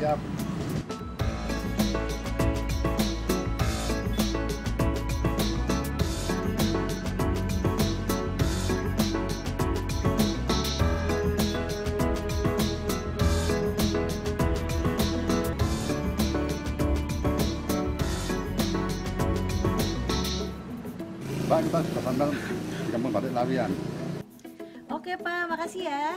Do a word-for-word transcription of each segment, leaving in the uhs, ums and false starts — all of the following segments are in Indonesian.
Siap. Pak, kita sudah pandang di Kampung Batik Laweyan. Oke Pak, makasih ya.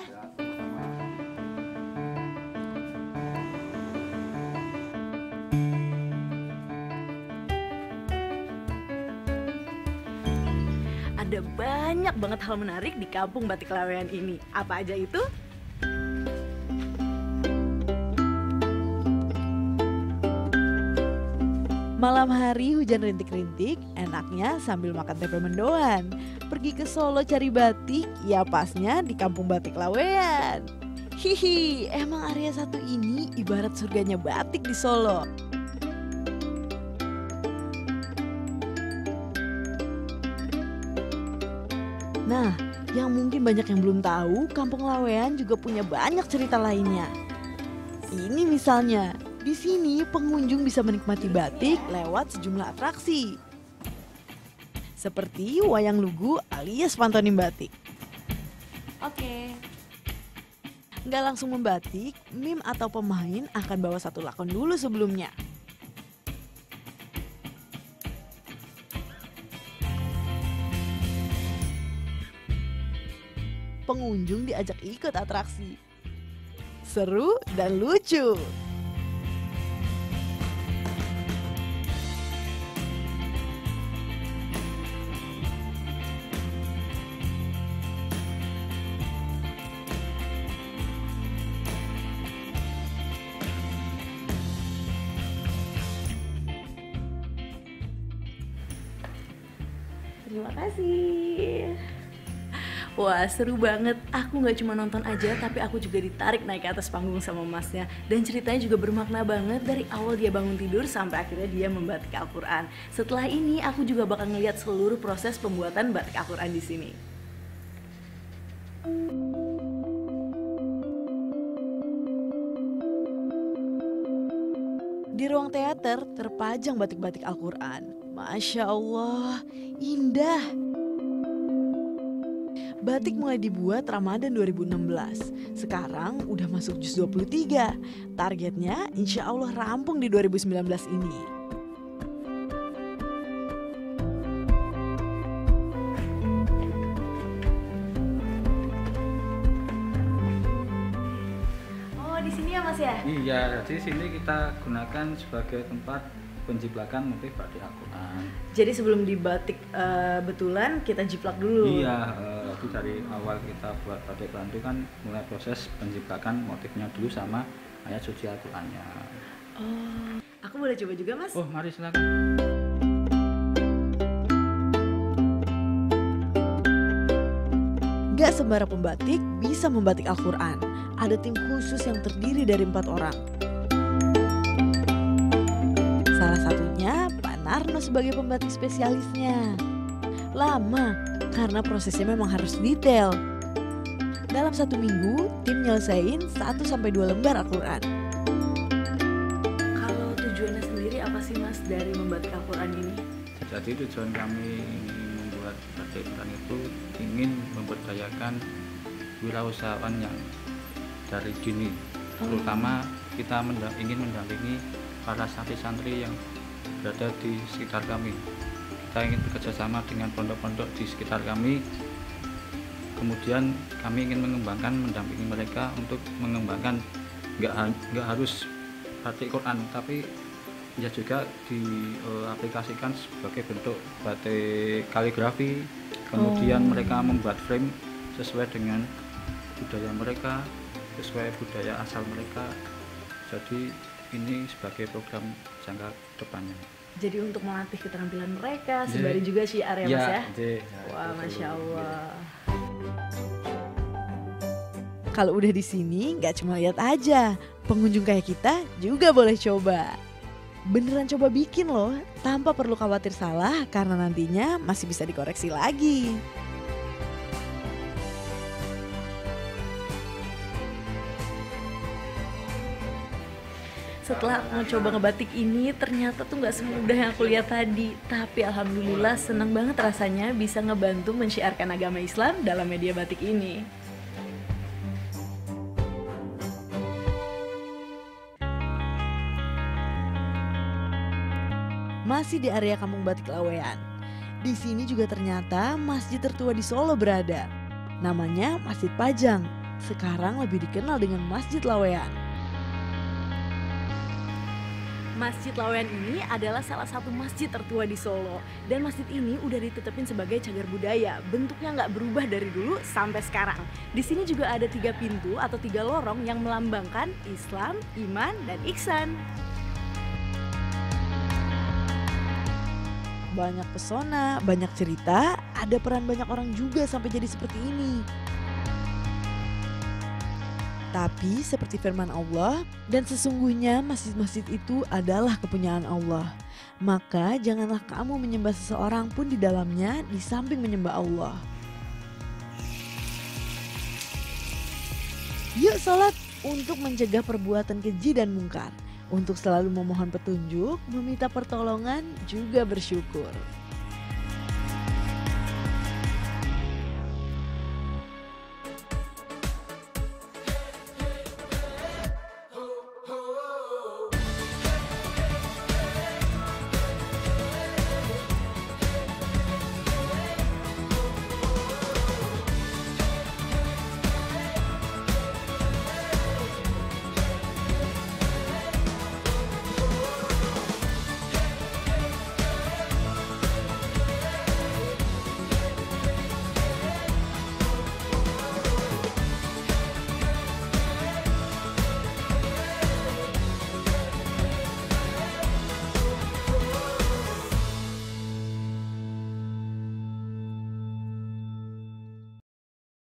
Ada banyak banget hal menarik di Kampung Batik Laweyan ini. Apa aja itu? Malam hari hujan rintik-rintik, enaknya sambil makan tempe mendoan. Pergi ke Solo cari batik, ya pasnya di Kampung Batik Laweyan. Hihi, emang area satu ini ibarat surganya batik di Solo. Nah, yang mungkin banyak yang belum tahu, Kampung Laweyan juga punya banyak cerita lainnya. Ini misalnya. Di sini pengunjung bisa menikmati batik lewat sejumlah atraksi. Seperti Wayang Lugu alias Pantomim Batik. Oke. Nggak langsung membatik, mim atau pemain akan bawa satu lakon dulu sebelumnya. Pengunjung diajak ikut atraksi. Seru dan lucu. Terima kasih. Wah, seru banget. Aku gak cuma nonton aja, tapi aku juga ditarik naik ke atas panggung sama masnya. Dan ceritanya juga bermakna banget, dari awal dia bangun tidur sampai akhirnya dia membatik Al-Quran. Setelah ini, aku juga bakal ngeliat seluruh proses pembuatan batik Al-Quran di sini. Di ruang teater, terpajang batik-batik Al-Quran. Masya Allah, indah. Batik mulai dibuat Ramadan dua ribu enam belas. Sekarang udah masuk juz dua puluh tiga. Targetnya insya Allah rampung di dua ribu sembilan belas ini. Oh, di sini ya Mas ya? Iya, di sini kita gunakan sebagai tempat penjiplakan motif batik Al-Quran. Jadi sebelum dibatik uh, betulan, kita jiplak dulu? Iya, uh, itu dari awal kita buat batik Al-Quran itu kan mulai proses penjiplakan motifnya dulu sama ayat suci Al-Qurannya. Oh, aku boleh coba juga Mas? Oh, mari silakan. Gak sembarang pembatik bisa membatik Al-Quran. Ada tim khusus yang terdiri dari empat orang. Salah satunya Pak Narno sebagai pembatik spesialisnya. Lama, karena prosesnya memang harus detail. Dalam satu minggu, tim nyelesain satu sampai dua lembar Al-Quran. Kalau tujuannya sendiri apa sih Mas dari membatik Al-Quran ini? Jadi tujuan kami ingin membuat batik Al-Quran itu ingin memberdayakan wirausahawan yang dari dini. Oh. Terutama kita mendam- ingin mendampingi para santri-santri yang berada di sekitar kami. Kita ingin bekerjasama dengan pondok-pondok di sekitar kami. Kemudian kami ingin mengembangkan, mendampingi mereka untuk mengembangkan nggak harus batik Quran, tapi ya juga diaplikasikan sebagai bentuk batik kaligrafi. Kemudian oh. mereka membuat frame sesuai dengan budaya mereka, sesuai budaya asal mereka. Jadi ini sebagai program jangka depannya. Jadi untuk melatih keterampilan mereka, sembari juga syiar ya, ya Mas ya? Jadi, ya wah, betul. Masya Allah. Kalau udah di sini, nggak cuma lihat aja. Pengunjung kayak kita juga boleh coba. Beneran coba bikin loh, tanpa perlu khawatir salah karena nantinya masih bisa dikoreksi lagi. setelah aku coba ngebatik ini, ternyata tuh gak semudah yang aku lihat tadi. Tapi alhamdulillah seneng banget rasanya bisa ngebantu mensyiarkan agama Islam dalam media batik ini. Masih di area Kampung Batik Laweyan. Di sini juga ternyata masjid tertua di Solo berada. Namanya Masjid Pajang. Sekarang lebih dikenal dengan Masjid Laweyan. Masjid Laweyan ini adalah salah satu masjid tertua di Solo. Dan masjid ini udah ditetapin sebagai cagar budaya. Bentuknya nggak berubah dari dulu sampai sekarang. Di sini juga ada tiga pintu atau tiga lorong yang melambangkan Islam, Iman, dan Ihsan. Banyak pesona, banyak cerita, ada peran banyak orang juga sampai jadi seperti ini. Tapi seperti firman Allah, dan sesungguhnya masjid-masjid itu adalah kepunyaan Allah. Maka janganlah kamu menyembah seseorang pun di dalamnya di samping menyembah Allah. Yuk salat untuk mencegah perbuatan keji dan mungkar. Untuk selalu memohon petunjuk, meminta pertolongan, juga bersyukur.